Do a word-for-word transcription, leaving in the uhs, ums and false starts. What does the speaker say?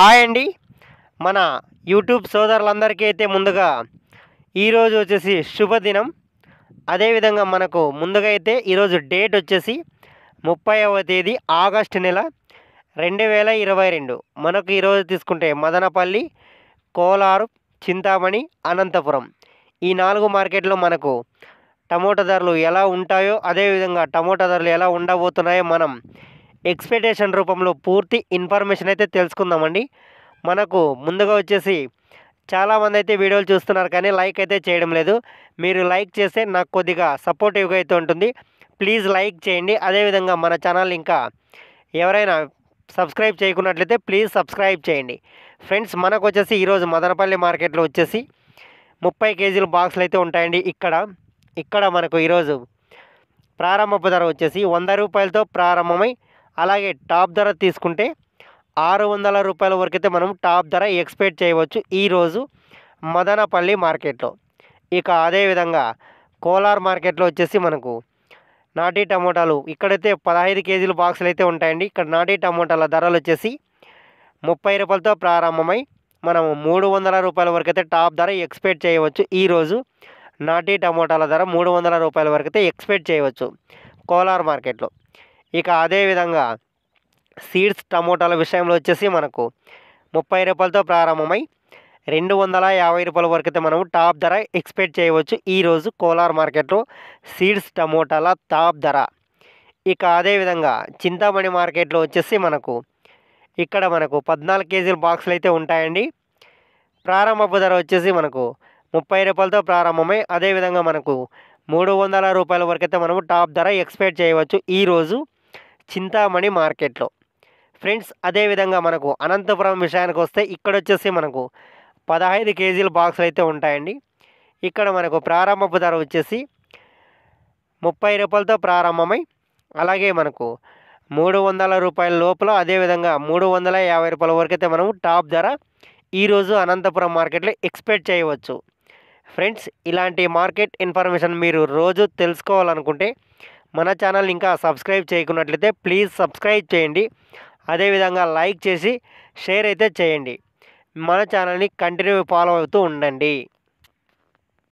Hi అండి మన YouTube సోదరులందరికీ అయితే ముందుగా ఈరోజు వచ్చేసి శుభదినం. అదేవిధంగా మనకు ముందుగా అయితే ఈరోజు డేట్ వచ్చేసి ముప్పైవ తేదీ ఆగస్టు నెల రెండు వేల ఇరవై రెండు మనకు ఈరోజు తీసుకుంటే మదనపల్లి, కోలారు, చింతామణి, అనంతపురం ఈ నాలుగు మార్కెట్లో మనకు టమోటా ధరలు ఎలా ఉంటాయో అదేవిధంగా టమోటా ధరలు ఎలా ఉండబోతున్నాయో మనం ఎక్స్పెక్టేషన్ రూపంలో పూర్తి ఇన్ఫర్మేషన్ అయితే తెలుసుకుందామండి. మనకు ముందుగా వచ్చేసి చాలామంది అయితే వీడియోలు చూస్తున్నారు కానీ లైక్ అయితే చేయడం లేదు. మీరు లైక్ చేస్తే నాకు కొద్దిగా సపోర్టివ్గా అయితే ఉంటుంది. ప్లీజ్ లైక్ చేయండి. అదేవిధంగా మన ఛానల్ ఇంకా ఎవరైనా సబ్స్క్రైబ్ చేయకున్నట్లయితే ప్లీజ్ సబ్స్క్రైబ్ చేయండి ఫ్రెండ్స్. మనకు వచ్చేసి ఈరోజు మదనపల్లి మార్కెట్లో వచ్చేసి ముప్పై కేజీల బాక్సులు అయితే ఉంటాయండి. ఇక్కడ ఇక్కడ మనకు ఈరోజు ప్రారంభపు ధర వచ్చేసి వంద రూపాయలతో ప్రారంభమై అలాగే టాప్ ధర తీసుకుంటే ఆరు వందల రూపాయల వరకైతే మనం టాప్ ధర ఎక్స్పెక్ట్ చేయవచ్చు ఈరోజు మదనపల్లి మార్కెట్లో. ఇక అదేవిధంగా కోలార్ మార్కెట్లో వచ్చేసి మనకు నాటి టమోటాలు ఇక్కడైతే పదహైదు కేజీల బాక్సులు అయితే ఉంటాయండి. ఇక్కడ నాటి టమోటాల ధరలు వచ్చేసి ముప్పై రూపాయలతో ప్రారంభమై మనము మూడు వందల రూపాయల వరకైతే టాప్ ధర ఎక్స్పెక్ట్ చేయవచ్చు ఈరోజు. నాటి టమోటాల ధర మూడు వందల రూపాయల వరకైతే ఎక్స్పెక్ట్ చేయవచ్చు కోలార్ మార్కెట్లో. ఇక అదేవిధంగా సీడ్స్ టమోటాల విషయంలో వచ్చేసి మనకు ముప్పై రూపాయలతో ప్రారంభమై రెండు వందల యాభై రూపాయల వరకైతే మనం టాప్ ధర ఎక్స్పెక్ట్ చేయవచ్చు ఈరోజు కోలార్ మార్కెట్లో సీడ్స్ టమోటాల టాప్ ధర. ఇక అదేవిధంగా చింతామణి మార్కెట్లో వచ్చేసి మనకు ఇక్కడ మనకు పద్నాలుగు కేజీల బాక్సులు అయితే ఉంటాయండి. ప్రారంభపు ధర వచ్చేసి మనకు ముప్పై రూపాయలతో ప్రారంభమై అదేవిధంగా మనకు మూడు వందల రూపాయల వరకైతే మనము టాప్ ధర ఎక్స్పెక్ట్ చేయవచ్చు ఈరోజు చింతామణి మార్కెట్లో ఫ్రెండ్స్. అదేవిధంగా మనకు అనంతపురం విషయానికి వస్తే ఇక్కడ వచ్చేసి మనకు పదహైదు కేజీల బాక్సులు అయితే ఉంటాయండి. ఇక్కడ మనకు ప్రారంభపు ధర వచ్చేసి ముప్పై రూపాయలతో ప్రారంభమై అలాగే మనకు మూడు వందల రూపాయల లోపల అదేవిధంగా మూడు వందల యాభై రూపాయల వరకైతే మనము టాప్ ధర ఈరోజు అనంతపురం మార్కెట్లో ఎక్స్పెక్ట్ చేయవచ్చు ఫ్రెండ్స్. ఇలాంటి మార్కెట్ ఇన్ఫర్మేషన్ మీరు రోజు తెలుసుకోవాలనుకుంటే మన ఛానల్ ఇంకా సబ్స్క్రైబ్ చేయకున్నట్లయితే ప్లీజ్ సబ్స్క్రైబ్ చేయండి. అదేవిధంగా లైక్ చేసి షేర్ అయితే చేయండి. మన ఛానల్ని కంటిన్యూ ఫాలో అవుతూ ఉండండి.